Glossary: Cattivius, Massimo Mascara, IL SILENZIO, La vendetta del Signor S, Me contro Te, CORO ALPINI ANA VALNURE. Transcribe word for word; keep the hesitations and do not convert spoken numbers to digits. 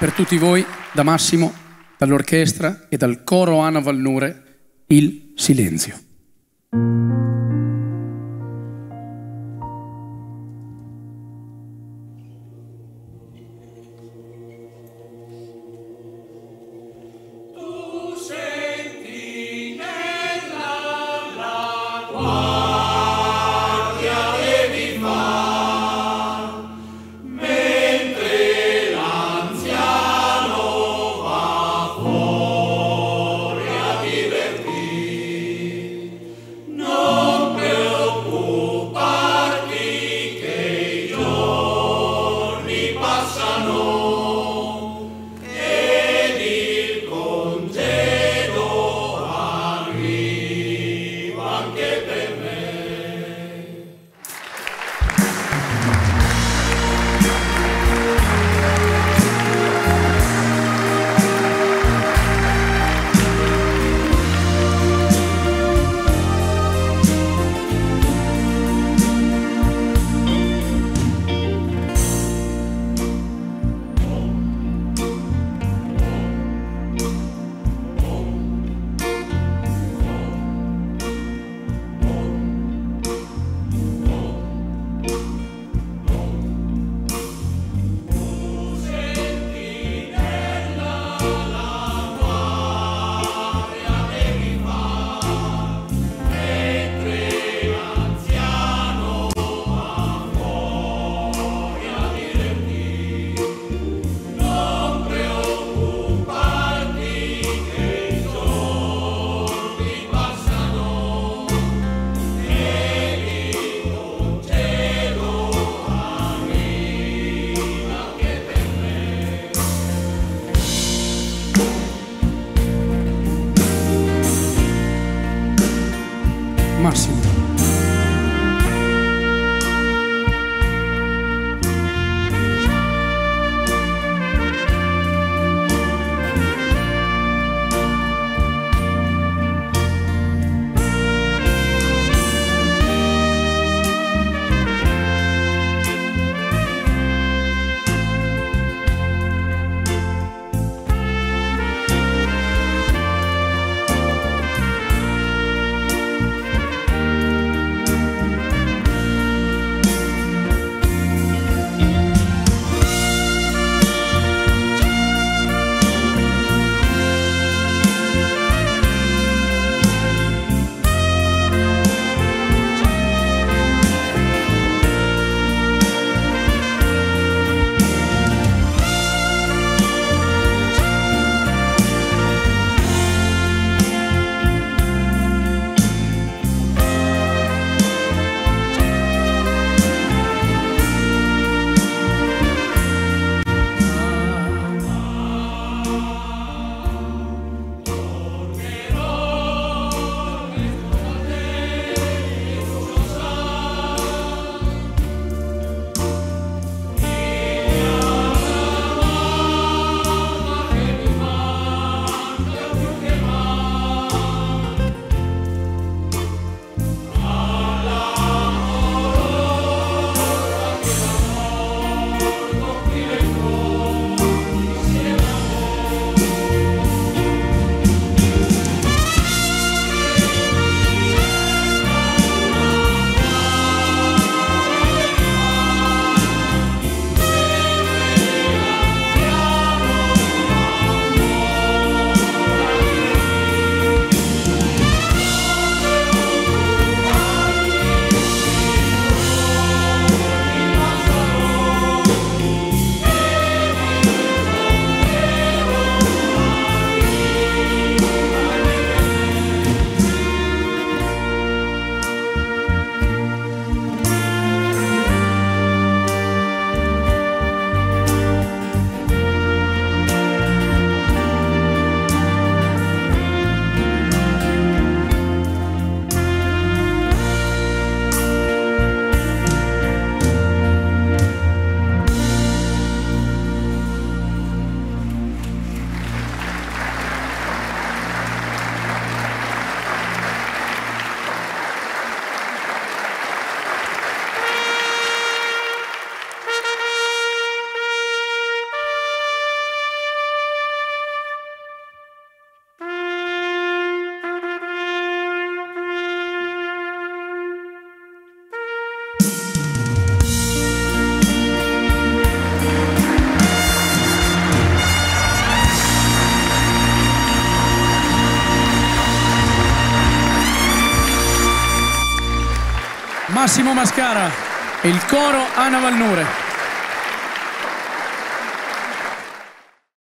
Per tutti voi, da Massimo, dall'orchestra e dal coro Ana Valnure, Il Silenzio. No! Massimo Mascara e il coro Ana Valnure.